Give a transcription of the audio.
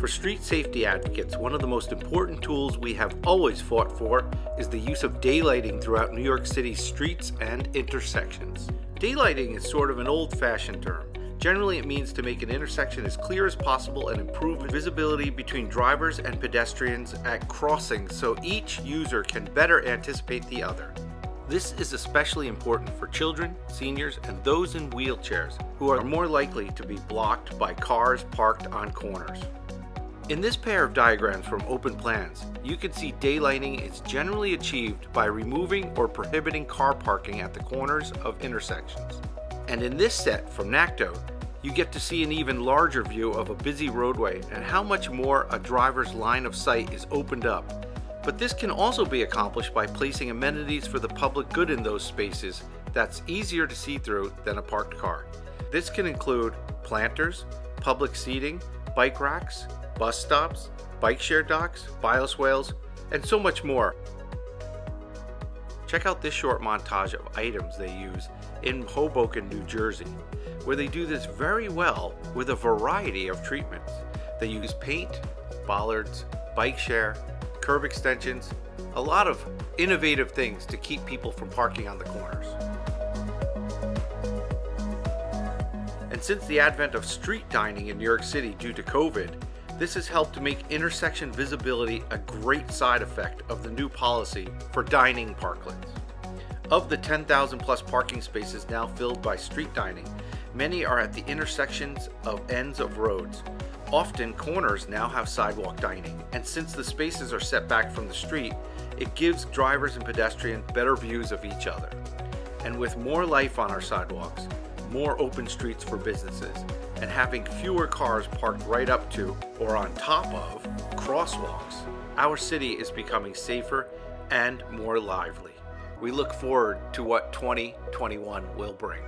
For street safety advocates, one of the most important tools we have always fought for is the use of daylighting throughout New York City's streets and intersections. Daylighting is sort of an old-fashioned term. Generally, it means to make an intersection as clear as possible and improve visibility between drivers and pedestrians at crossings so each user can better anticipate the other. This is especially important for children, seniors, and those in wheelchairs who are more likely to be blocked by cars parked on corners. In this pair of diagrams from Open Plans, you can see daylighting is generally achieved by removing or prohibiting car parking at the corners of intersections. And in this set from NACTO, you get to see an even larger view of a busy roadway and how much more a driver's line of sight is opened up. But this can also be accomplished by placing amenities for the public good in those spaces that's easier to see through than a parked car. This can include planters, public seating, bike racks, bus stops, bike share docks, bioswales, and so much more. Check out this short montage of items they use in Hoboken, New Jersey, where they do this very well with a variety of treatments. They use paint, bollards, bike share, curb extensions, a lot of innovative things to keep people from parking on the corners. And since the advent of street dining in New York City due to COVID, this has helped to make intersection visibility a great side effect of the new policy for dining parklets. Of the 10,000 plus parking spaces now filled by street dining, many are at the intersections of ends of roads. Often corners now have sidewalk dining, and since the spaces are set back from the street, it gives drivers and pedestrians better views of each other. And with more life on our sidewalks, more open streets for businesses, and having fewer cars parked right up to or on top of crosswalks, our city is becoming safer and more lively. We look forward to what 2021 will bring.